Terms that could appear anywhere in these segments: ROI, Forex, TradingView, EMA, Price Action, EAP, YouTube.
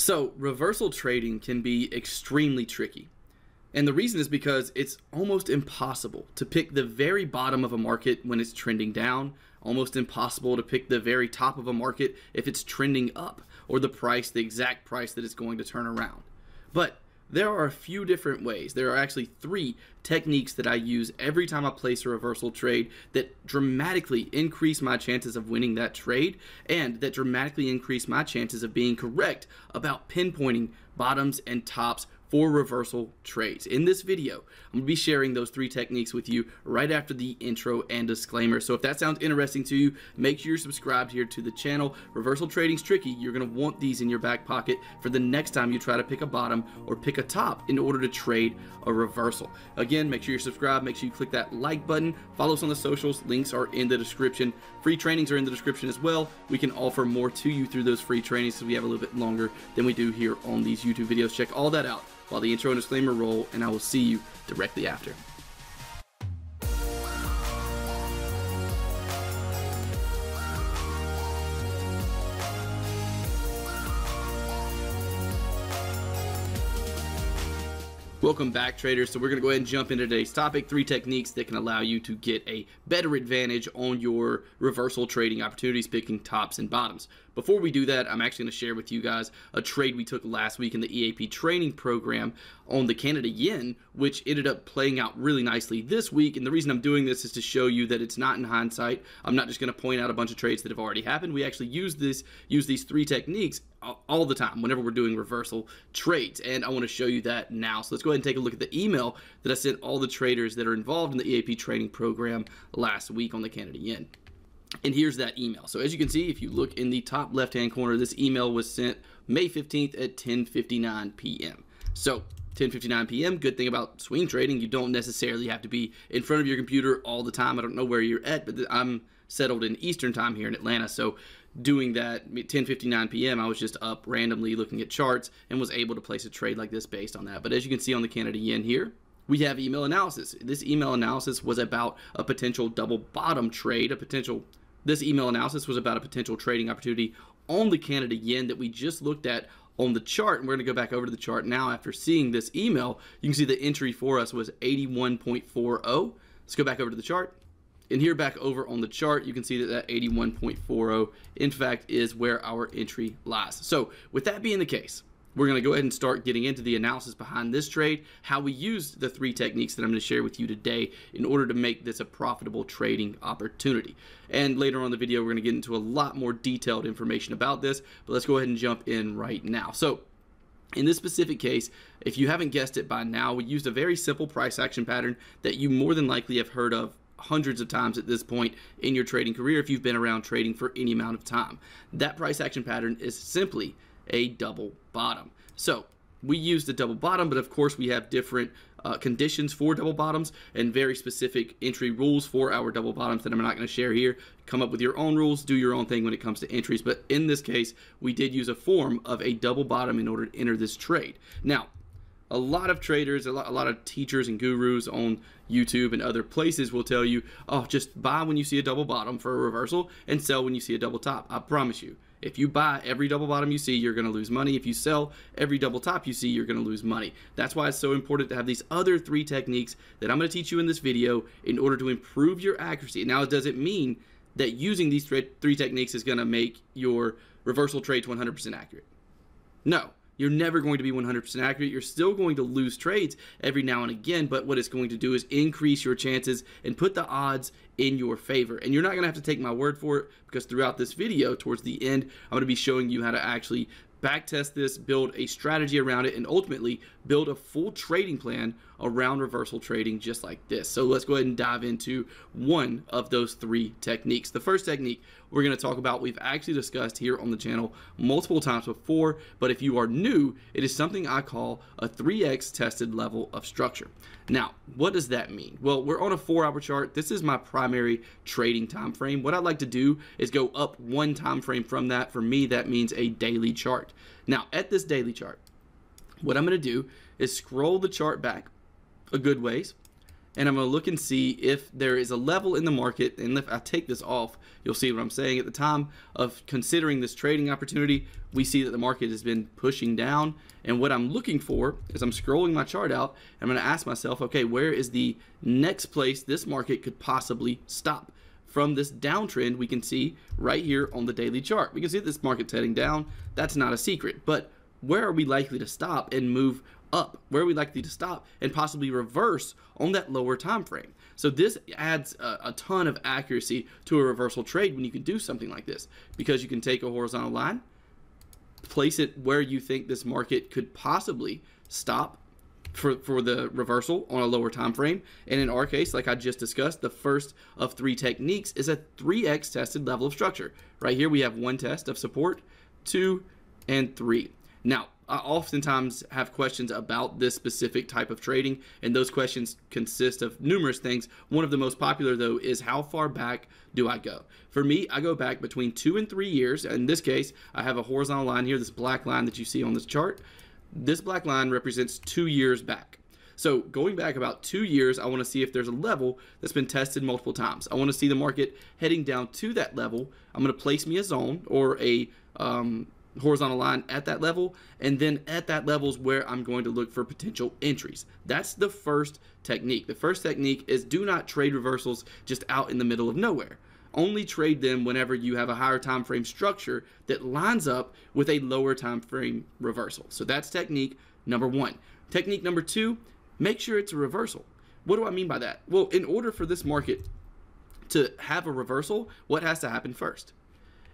So reversal trading can be extremely tricky. And the reason is because it's almost impossible to pick the very bottom of a market when it's trending down, almost impossible to pick the very top of a market if it's trending up, or the exact price that it's going to turn around. But there are a few different ways. There are actually 3 techniques that I use every time I place a reversal trade that dramatically increase my chances of winning that trade, and that dramatically increase my chances of being correct about pinpointing bottoms and tops for reversal trades. In this video, I'm going to be sharing those 3 techniques with you right after the intro and disclaimer. So if that sounds interesting to you, make sure you're subscribed here to the channel. Reversal trading's tricky. You're going to want these in your back pocket for the next time you try to pick a bottom or pick a top in order to trade a reversal. Again, make sure you're subscribed. Make sure you click that like button. Follow us on the socials. Links are in the description. Free trainings are in the description as well. We can offer more to you through those free trainings because we have a little bit longer than we do here on these YouTube videos. Check all that out while the intro and disclaimer roll, and I will see you directly after. Welcome back, traders. So we're going to go ahead and jump into today's topic, 3 techniques that can allow you to get a better advantage on your reversal trading opportunities, picking tops and bottoms. Before we do that, I'm actually going to share with you guys a trade we took last week in the EAP training program on the Canada yen, which ended up playing out really nicely this week. And the reason I'm doing this is to show you that it's not in hindsight. I'm not just going to point out a bunch of trades that have already happened. We actually use these 3 techniques all the time whenever we're doing reversal trades, and I want to show you that now. So let's go ahead and take a look at the email that I sent all the traders that are involved in the EAP training program last week on the Canada yen. And here's that email. So as you can see, if you look in the top left-hand corner, this email was sent May 15th at 10:59 p.m. So 10:59 p.m. Good thing about swing trading, you don't necessarily have to be in front of your computer all the time. I don't know where you're at, but I'm settled in Eastern time here in Atlanta. So doing that at 10:59 p.m. I was just up randomly looking at charts and was able to place a trade like this based on that. But as you can see on the Canada yen here, we have email analysis. This email analysis was about a potential double bottom trade, this email analysis was about a potential trading opportunity on the Canada yen that we just looked at on the chart. And we're going to go back over to the chart now after seeing this email. You can see the entry for us was 81.40. Let's go back over to the chart. And here back over on the chart, you can see that 81.40, in fact, is where our entry lies. So with that being the case, we're going to go ahead and start getting into the analysis behind this trade, how we used the 3 techniques that I'm going to share with you today in order to make this a profitable trading opportunity. And later on in the video, we're going to get into a lot more detailed information about this, but let's go ahead and jump in right now. So in this specific case, if you haven't guessed it by now, we used a very simple price action pattern that you more than likely have heard of hundreds of times at this point in your trading career if you've been around trading for any amount of time. That price action pattern is simply a double bottom. So we used a double bottom, but of course we have different conditions for double bottoms and very specific entry rules for our double bottoms that I'm not going to share here. Come up with your own rules, do your own thing when it comes to entries. But in this case, we did use a form of a double bottom in order to enter this trade. Now, a lot of traders, a lot of teachers and gurus on YouTube and other places will tell you, oh, just buy when you see a double bottom for a reversal and sell when you see a double top. I promise you, if you buy every double bottom you see, you're going to lose money. If you sell every double top you see, you're going to lose money. That's why it's so important to have these other 3 techniques that I'm going to teach you in this video in order to improve your accuracy. Now, it doesn't mean that using these 3 techniques is going to make your reversal trades 100% accurate. No. You're never going to be 100% accurate. You're still going to lose trades every now and again, but what it's going to do is increase your chances and put the odds in your favor. And you're not going to have to take my word for it, because throughout this video, towards the end, I'm going to be showing you how to actually backtest this, build a strategy around it, and ultimately build a full trading plan around reversal trading just like this. So let's go ahead and dive into one of those 3 techniques. The first technique we're going to talk about, we've actually discussed here on the channel multiple times before, but if you are new, it is something I call a 3x tested level of structure. Now, what does that mean? Well, we're on a 4-hour chart. This is my primary trading time frame. What I'd like to do is go up one time frame from that. For me, that means a daily chart. Now, at this daily chart, what I'm going to do is scroll the chart back a good ways, and I'm going to look and see if there is a level in the market, and if I take this off, you'll see what I'm saying. At the time of considering this trading opportunity, we see that the market has been pushing down, and what I'm looking for is I'm scrolling my chart out, I'm going to ask myself, okay, where is the next place this market could possibly stop? From this downtrend, we can see right here on the daily chart, we can see that this market's heading down. That's not a secret, but where are we likely to stop and move up? Where are we likely to stop and possibly reverse on that lower time frame? So this adds a ton of accuracy to a reversal trade when you can do something like this, because you can take a horizontal line, place it where you think this market could possibly stop for the reversal on a lower time frame. And in our case, like I just discussed, the first of three techniques is a 3x tested level of structure. Right here we have one test of support, 2, and 3. Now, I oftentimes have questions about this specific type of trading, and those questions consist of numerous things. One of the most popular, though, is how far back do I go? For me, I go back between 2 and 3 years. In this case, I have a horizontal line here, this black line that you see on this chart. This black line represents 2 years back. So going back about 2 years, I want to see if there's a level that's been tested multiple times. I want to see the market heading down to that level. I'm going to place me a zone or a horizontal line at that level, and then at that level is where I'm going to look for potential entries. That's the first technique. The first technique is do not trade reversals just out in the middle of nowhere. Only trade them whenever you have a higher time frame structure that lines up with a lower time frame reversal. So that's technique number one. Technique number two, make sure it's a reversal. What do I mean by that? Well, in order for this market to have a reversal, what has to happen first?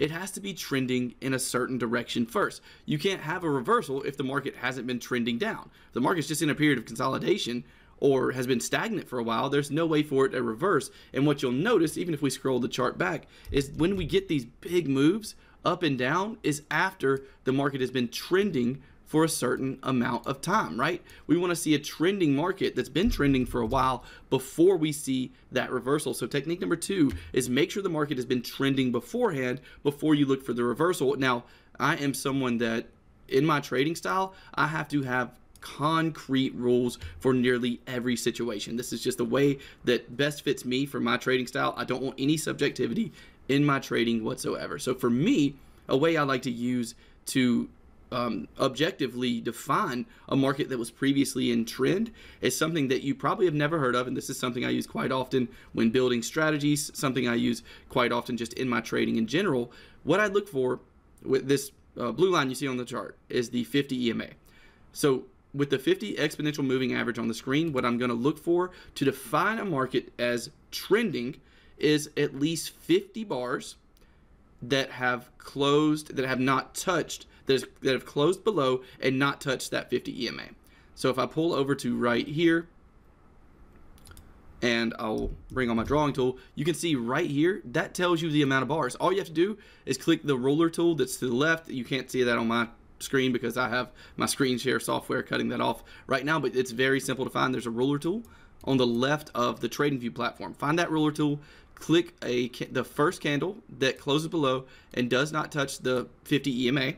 It has to be trending in a certain direction first. You can't have a reversal if the market hasn't been trending down. If the market's just in a period of consolidation or has been stagnant for a while, there's no way for it to reverse. And what you'll notice, even if we scroll the chart back, is when we get these big moves up and down is after the market has been trending for a certain amount of time, right? We want to see a trending market that's been trending for a while before we see that reversal. So technique number two is make sure the market has been trending beforehand before you look for the reversal. Now, I am someone that in my trading style, I have to have concrete rules for nearly every situation. This is just the way that best fits me for my trading style. I don't want any subjectivity in my trading whatsoever. So for me, a way I like to use to objectively define a market that was previously in trend is something that you probably have never heard of, and this is something I use quite often when building strategies, something I use quite often just in my trading in general. What I look for with this blue line you see on the chart is the 50 EMA. So with the 50 exponential moving average on the screen, what I'm going to look for to define a market as trending is at least 50 bars that have closed, that have not touched, that have closed below and not touched that 50 EMA. So if I pull over to right here, and I'll bring on my drawing tool, you can see right here, that tells you the amount of bars. All you have to do is click the ruler tool that's to the left. You can't see that on my screen because I have my screen share software cutting that off right now, but it's very simple to find. There's a ruler tool on the left of the TradingView platform. Find that ruler tool, click the first candle that closes below and does not touch the 50 EMA.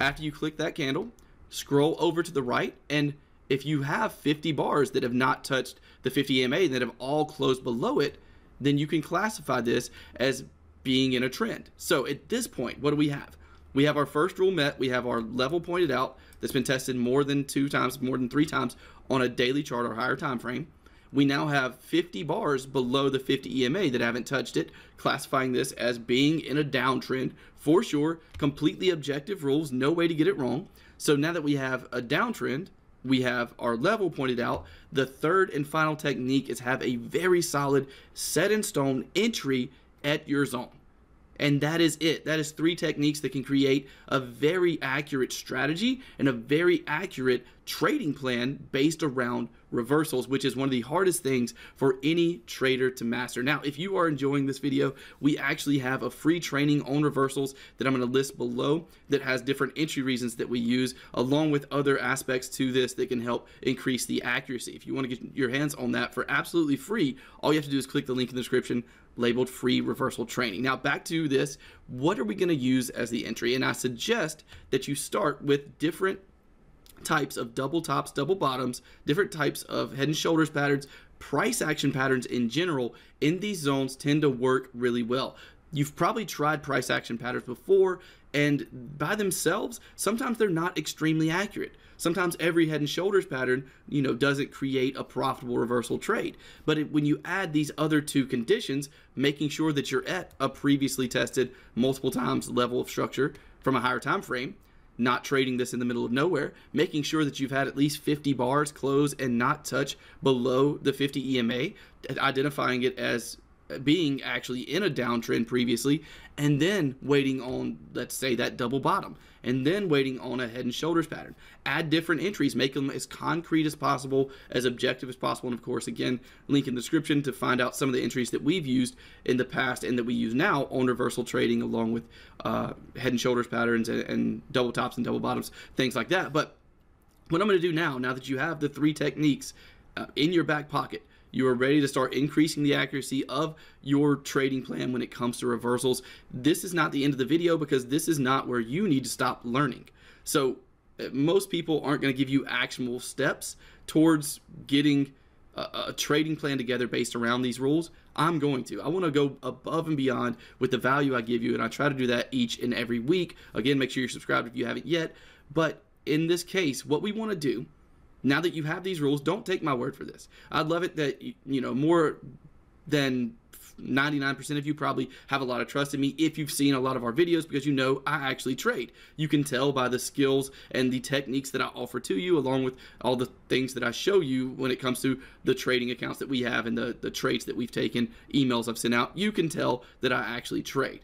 After you click that candle, scroll over to the right, and if you have 50 bars that have not touched the 50 EMA and that have all closed below it, then you can classify this as being in a trend. So at this point, what do we have? We have our first rule met. We have our level pointed out that's been tested more than 2 times, more than 3 times on a daily chart or higher time frame. We now have 50 bars below the 50 EMA that haven't touched it, classifying this as being in a downtrend for sure. Completely objective rules, no way to get it wrong. So now that we have a downtrend, we have our level pointed out. The third and final technique is have a very solid set in stone entry at your zone. And that is it. That is 3 techniques that can create a very accurate strategy and a very accurate trading plan based around reversals, which is one of the hardest things for any trader to master. Now, if you are enjoying this video, we actually have a free training on reversals that I'm going to list below that has different entry reasons that we use, along with other aspects to this that can help increase the accuracy. If you want to get your hands on that for absolutely free, all you have to do is click the link in the description labeled free reversal training. Now back to this, what are we going to use as the entry? And I suggest that you start with different types of double tops, double bottoms, different types of head and shoulders patterns, price action patterns in general in these zones tend to work really well. You've probably tried price action patterns before, and by themselves, sometimes they're not extremely accurate. Sometimes every head and shoulders pattern, you know, doesn't create a profitable reversal trade. But when you add these other two conditions, making sure that you're at a previously tested multiple times level of structure from a higher time frame, not trading this in the middle of nowhere, making sure that you've had at least 50 bars close and not touch below the 50 EMA, identifying it as being actually in a downtrend previously, and then waiting on, let's say, that double bottom, and then waiting on a head and shoulders pattern. Add different entries, make them as concrete as possible, as objective as possible, and of course, again, link in the description to find out some of the entries that we've used in the past and that we use now on reversal trading, along with head and shoulders patterns and double tops and double bottoms, things like that. But what I'm going to do now that you have the three techniques in your back pocket, you are ready to start increasing the accuracy of your trading plan when it comes to reversals. This is not the end of the video because this is not where you need to stop learning. So most people aren't going to give you actionable steps towards getting a trading plan together based around these rules. I'm going to. I want to go above and beyond with the value I give you, and I try to do that each and every week. Again, make sure you're subscribed if you haven't yet. But in this case, what we want to do, now that you have these rules, don't take my word for this. I'd love it that, you know, more than 99% of you probably have a lot of trust in me if you've seen a lot of our videos, because you know I actually trade. You can tell by the skills and the techniques that I offer to you, along with all the things that I show you when it comes to the trading accounts that we have and the trades that we've taken, emails I've sent out. You can tell that I actually trade.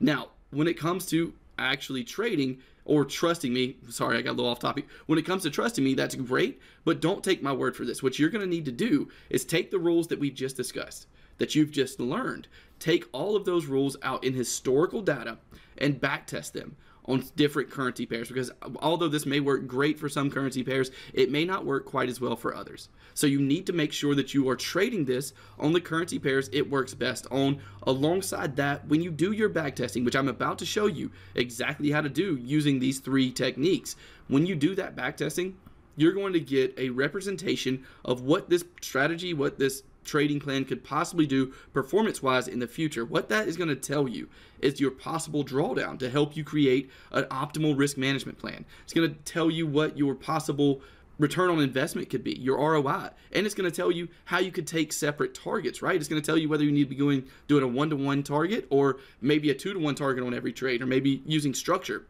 Now, when it comes to actually trading, or trusting me, sorry, I got a little off topic. When it comes to trusting me, that's great, but don't take my word for this. What you're gonna need to do is take the rules that we just discussed, that you've just learned, take all of those rules out in historical data and backtest them on different currency pairs, because although this may work great for some currency pairs, it may not work quite as well for others. So you need to make sure that you are trading this on the currency pairs it works best on. Alongside that, when you do your back testing, which I'm about to show you exactly how to do using these three techniques, when you do that back testing, you're going to get a representation of what this strategy, what this trading plan could possibly do performance-wise in the future. What that is going to tell you is your possible drawdown to help you create an optimal risk management plan. It's going to tell you what your possible return on investment could be, your ROI, and it's going to tell you how you could take separate targets, right? It's going to tell you whether you need to be doing a 1-to-1 target, or maybe a 2-to-1 target on every trade, or maybe using structure.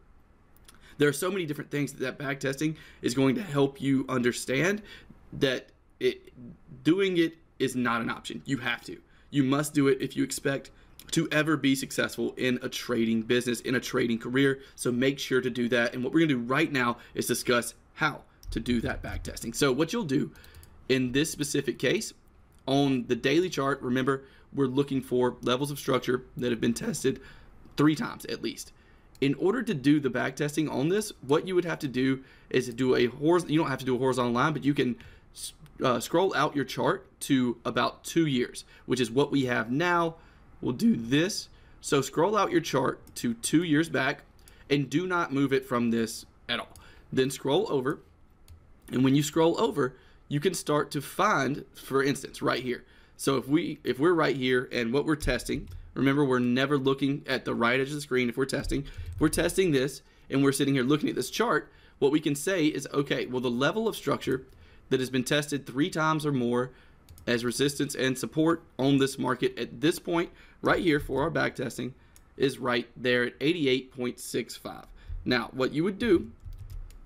There are so many different things that back testing is going to help you understand that doing it is not an option. You have to. You must do it if you expect to ever be successful in a trading business, in a trading career. So make sure to do that. And what we're going to do right now is discuss how to do that back testing. So what you'll do in this specific case on the daily chart, remember, we're looking for levels of structure that have been tested 3 times at least. In order to do the back testing on this, what you would have to do is do a horizontal. You don't have to do a horizontal line, but you can scroll out your chart to about 2 years, which is what we have now. We'll do this. So scroll out your chart to 2 years back and do not move it from this at all. Then scroll over. And when you scroll over, you can start to find, for instance, right here. So if we're right here and what we're testing, remember, we're never looking at the right edge of the screen. If we're testing this and we're sitting here looking at this chart, what we can say is, okay, well, the level of structure that has been tested 3 times or more as resistance and support on this market at this point right here for our back testing is right there at 88.65. Now, what you would do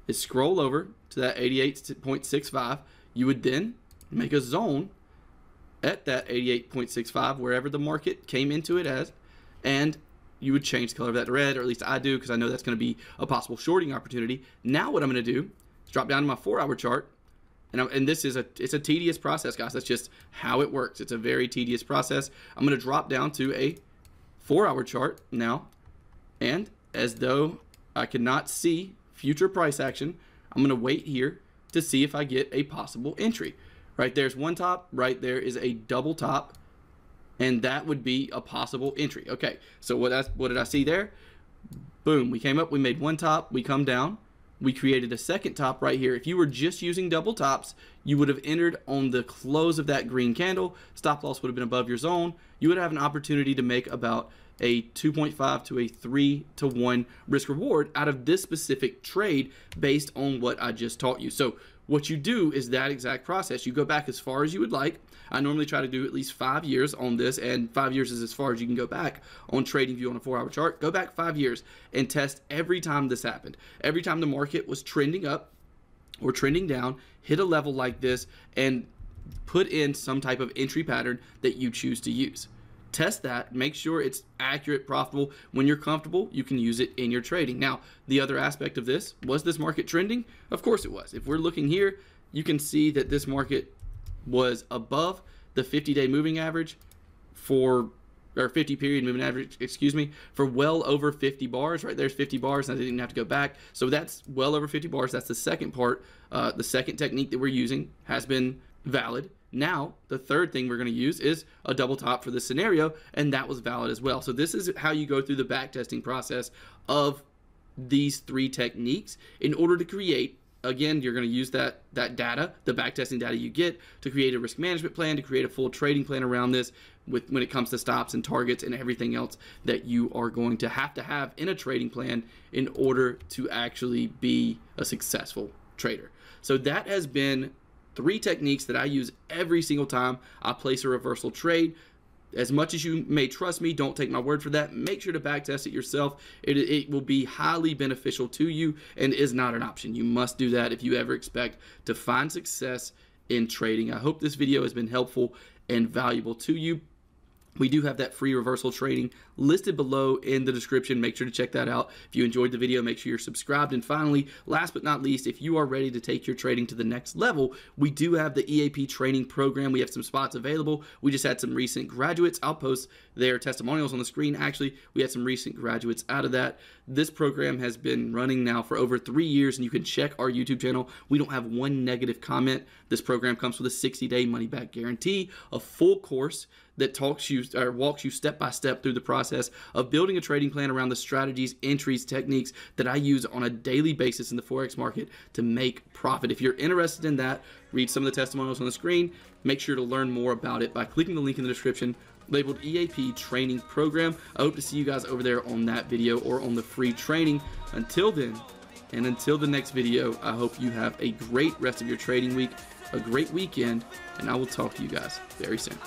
is scroll over to that 88.65. You would then make a zone at that 88.65, wherever the market came into it as, and you would change the color of that to red, or at least I do, because I know that's going to be a possible shorting opportunity. Now what I'm going to do is drop down to my 4-hour chart. And this is it's a tedious process, guys. That's just how it works. It's a very tedious process. I'm going to drop down to a 4-hour chart now. And as though I cannot see future price action, I'm going to wait here to see if I get a possible entry. Right there's one top. Right there is a double top. And that would be a possible entry. Okay, so what did I see there? Boom. We came up. We made one top. We come down. we created a second top right here. If you were just using double tops, you would have entered on the close of that green candle. Stop loss would have been above your zone. You would have an opportunity to make about a 2.5 to a 3-to-1 risk reward out of this specific trade based on what I just taught you. So what you do is that exact process. You go back as far as you would like. I normally try to do at least 5 years on this, and 5 years is as far as you can go back on TradingView on a 4-hour chart. Go back 5 years and test every time this happened. Every time the market was trending up or trending down, hit a level like this and put in some type of entry pattern that you choose to use. Test that, make sure it's accurate, profitable. When you're comfortable, you can use it in your trading. Now, the other aspect of this, was this market trending? Of course it was. If we're looking here, you can see that this market was above the 50-day moving average for, or 50-period moving average, excuse me, for well over 50 bars. Right there's 50 bars, and I didn't even have to go back. So that's well over 50 bars. That's the second part. The second technique that we're using has been valid. Now, the third thing we're going to use is a double top for this scenario, and that was valid as well. So this is how you go through the back testing process of these three techniques in order to create, again, you're going to use that data, the back testing data you get, to create a risk management plan, to create a full trading plan around this with when it comes to stops and targets and everything else that you are going to have in a trading plan in order to actually be a successful trader. So that has been three techniques that I use every single time I place a reversal trade. As much as you may trust me, don't take my word for that. Make sure to back test it yourself. It will be highly beneficial to you and is not an option. You must do that if you ever expect to find success in trading. I hope this video has been helpful and valuable to you. We do have that free reversal trading listed below in the description. Make sure to check that out. If you enjoyed the video, make sure you're subscribed. And finally, last but not least, if you are ready to take your trading to the next level, we do have the EAP training program. We have some spots available. We just had some recent graduates. I'll post their testimonials on the screen. Actually, we had some recent graduates out of that. This program has been running now for over 3 years, and you can check our YouTube channel. We don't have one negative comment. This program comes with a 60-day money-back guarantee, a full course that walks you step by step through the process of building a trading plan around the strategies, entries, techniques that I use on a daily basis in the Forex market to make profit. If you're interested in that, read some of the testimonials on the screen. Make sure to learn more about it by clicking the link in the description labeled EAP Training Program. I hope to see you guys over there on that video or on the free training. Until then, and until the next video, I hope you have a great rest of your trading week, a great weekend, and I will talk to you guys very soon.